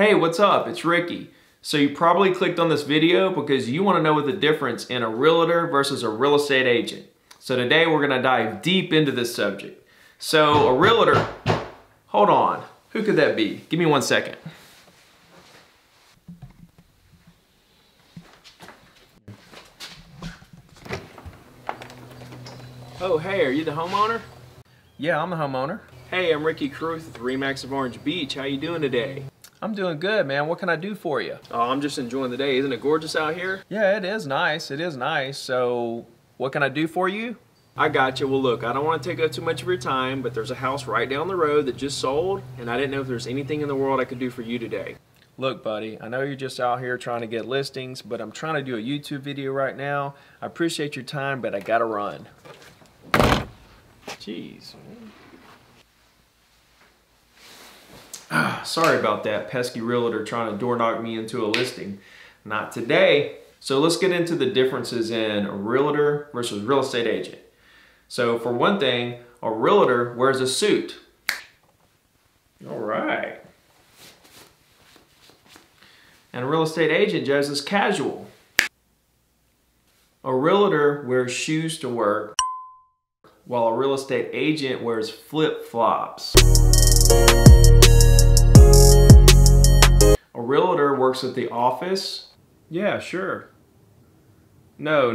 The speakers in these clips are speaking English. Hey, what's up? It's Ricky. So you probably clicked on this video because you want to know what the difference in a realtor versus a real estate agent. So today we're going to dive deep into this subject. So a realtor, hold on, who could that be? Give me one second. Oh, hey, are you the homeowner? Yeah, I'm the homeowner. Hey, I'm Ricky Carruth with Remax of Orange Beach. How you doing today? I'm doing good, man. What can I do for you? Oh, I'm just enjoying the day. Isn't it gorgeous out here? Yeah, it is nice. It is nice. So, what can I do for you? I got you. Well, look, I don't want to take up too much of your time, but there's a house right down the road that just sold, and I didn't know if there's anything in the world I could do for you today. Look, buddy, I know you're just out here trying to get listings, but I'm trying to do a YouTube video right now. I appreciate your time, but I gotta run. Jeez. Sorry about that pesky realtor trying to door knock me into a listing. Not today. So let's get into the differences in a realtor versus real estate agent. So for one thing, a realtor wears a suit. All right. And a real estate agent just is casual. A realtor wears shoes to work, while a real estate agent wears flip-flops. A realtor works at the office. Yeah, sure. No.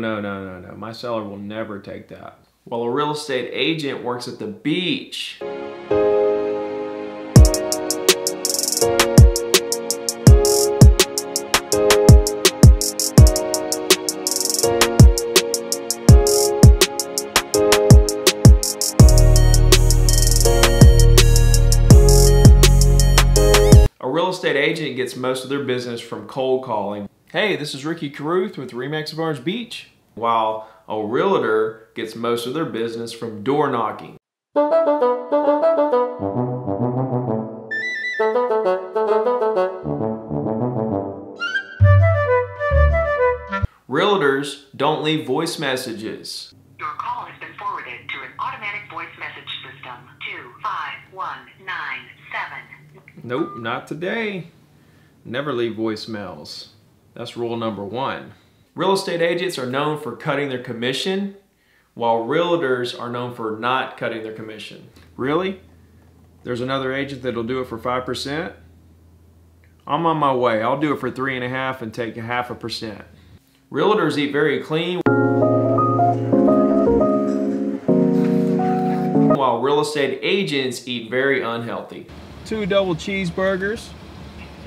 My seller will never take that. While a real estate agent works at the beach. Real estate agent gets most of their business from cold calling. Hey, this is Ricky Carruth with Remax of Orange Beach. While a realtor gets most of their business from door knocking. Realtors don't leave voice messages. Your call has been forwarded to an automatic voice message system. 25197. Nope, not today. Never leave voicemails. That's rule number one. Real estate agents are known for cutting their commission, while realtors are known for not cutting their commission. Really? There's another agent that'll do it for 5%? I'm on my way. I'll do it for 3.5% and take 0.5%. Realtors eat very clean, while real estate agents eat very unhealthy. 2 double cheeseburgers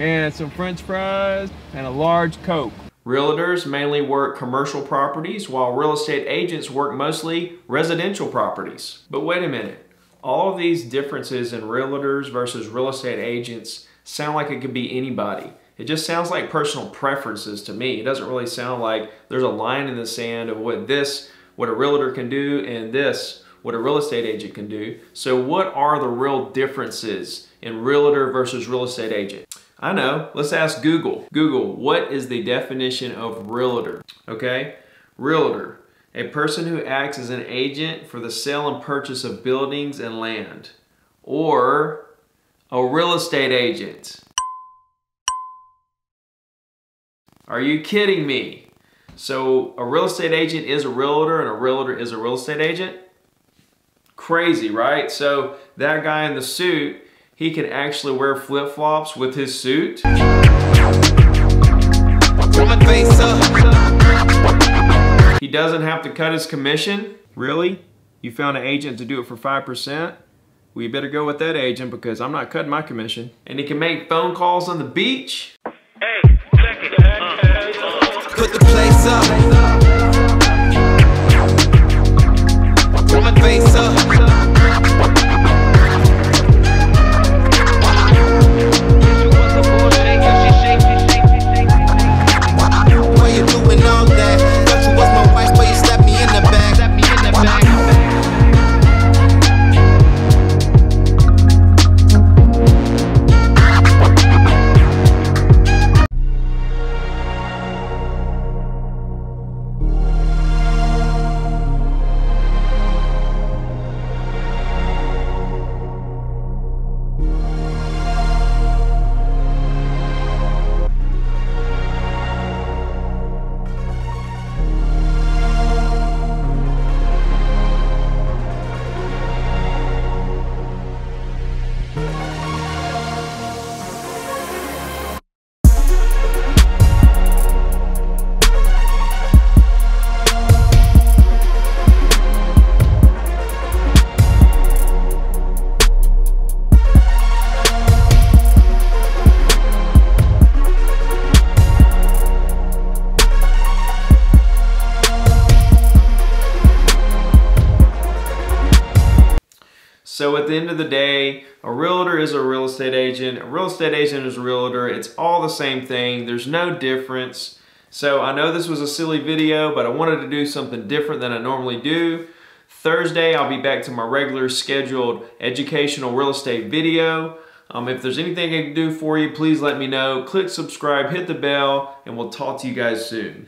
and some french fries and a large Coke. Realtors mainly work commercial properties, while real estate agents work mostly residential properties. But wait a minute, all of these differences in realtors versus real estate agents sound like it could be anybody. It just sounds like personal preferences to me. It doesn't really sound like there's a line in the sand of what a realtor can do and what a real estate agent can do. So what are the real differences in realtor versus real estate agent? I know, let's ask Google. Google, what is the definition of realtor? Okay, realtor, a person who acts as an agent for the sale and purchase of buildings and land, or a real estate agent. Are you kidding me? So a real estate agent is a realtor and a realtor is a real estate agent? Crazy, right? So that guy in the suit, he can actually wear flip-flops with his suit. He doesn't have to cut his commission. Really? You found an agent to do it for 5%? Well, you better go with that agent because I'm not cutting my commission. And he can make phone calls on the beach. Hey, check it out. Put the place up. So at the end of the day, a realtor is a real estate agent. A real estate agent is a realtor. It's all the same thing. There's no difference. So I know this was a silly video, but I wanted to do something different than I normally do. Thursday, I'll be back to my regular scheduled educational real estate video. If there's anything I can do for you, please let me know. Click subscribe, hit the bell, and we'll talk to you guys soon.